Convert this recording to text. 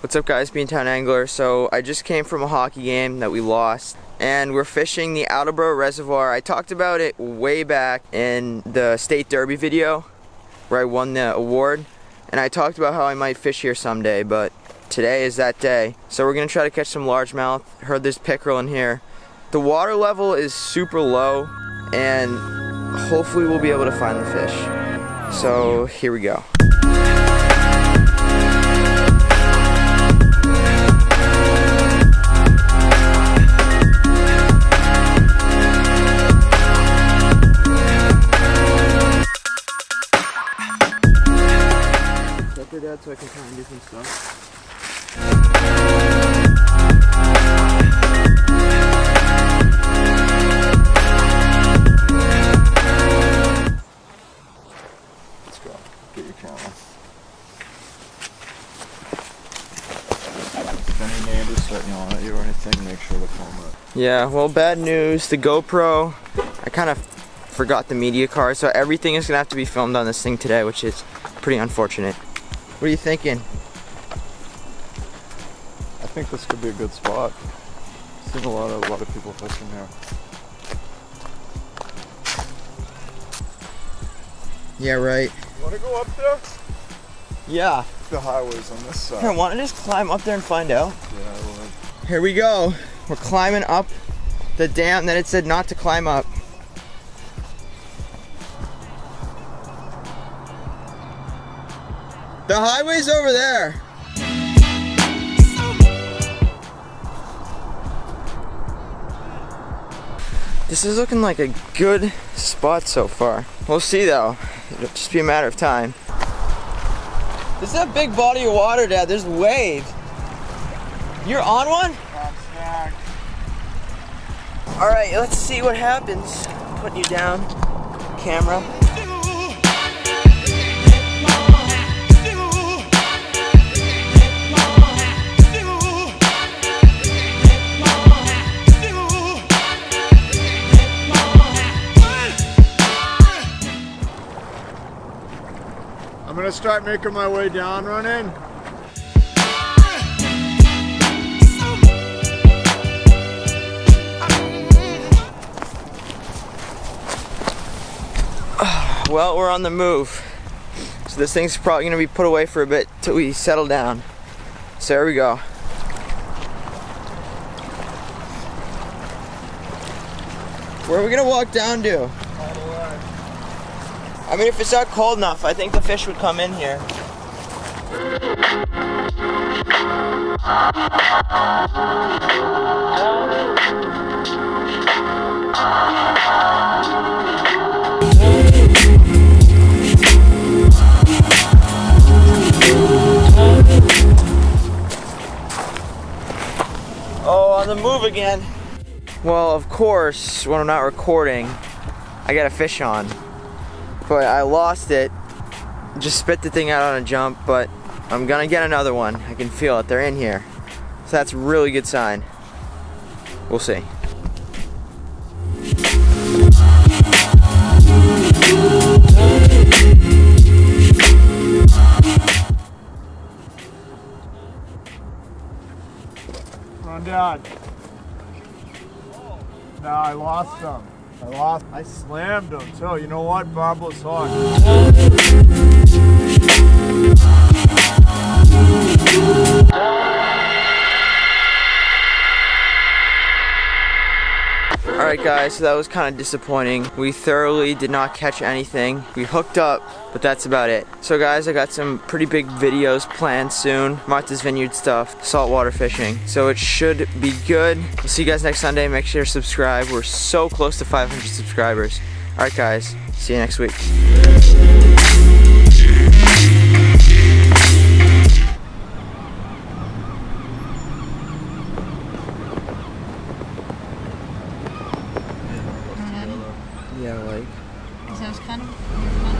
What's up guys, Beantown Angler. So I just came from a hockey game that we lost and we're fishing the Attleboro Reservoir. I talked about it way back in the state derby video where I won the award, and I talked about how I might fish here someday, but today is that day. So we're gonna try to catch some largemouth. Heard there's pickerel in here. The water level is super low and hopefully we'll be able to find the fish. So here we go. That so I can try and do some stuff. Let's go. Get your camera. If any neighbors start yelling at you or anything, make sure to film it. Yeah, well, bad news. The GoPro, I kind of forgot the media card, so everything is going to have to be filmed on this thing today, which is pretty unfortunate. What are you thinking? I think this could be a good spot. I've seen a lot of people fishing here. Yeah, right. You wanna go up there? Yeah. The highway's on this side. I wanna just climb up there and find out. Yeah, I would. Here we go. We're climbing up the dam that it said not to climb up. The highway's over there. This is looking like a good spot so far. We'll see though. It'll just be a matter of time. This is a big body of water, Dad. There's waves. You're on one? I'm stacked. All right, let's see what happens. I'm putting you down, camera. I'm gonna start making my way down, running. Well, we're on the move. So this thing's probably gonna be put away for a bit till we settle down. So here we go. Where are we gonna walk down to? I mean, if it's not cold enough, I think the fish would come in here. Oh, on the move again. Well, of course, when I'm not recording, I got a fish on. But I lost it, just spit the thing out on a jump, but I'm gonna get another one. I can feel it, they're in here. So that's a really good sign. We'll see. Come on, Dad. No, I lost them. I slammed him too. You know what? Barbless hog. Alright guys, so that was kind of disappointing. We thoroughly did not catch anything. We hooked up, but that's about it. So guys, I got some pretty big videos planned soon. Martha's Vineyard stuff, saltwater fishing. So it should be good. We'll see you guys next Sunday. Make sure to subscribe. We're so close to 500 subscribers. Alright guys, see you next week. Yeah, like. Because I was kind of...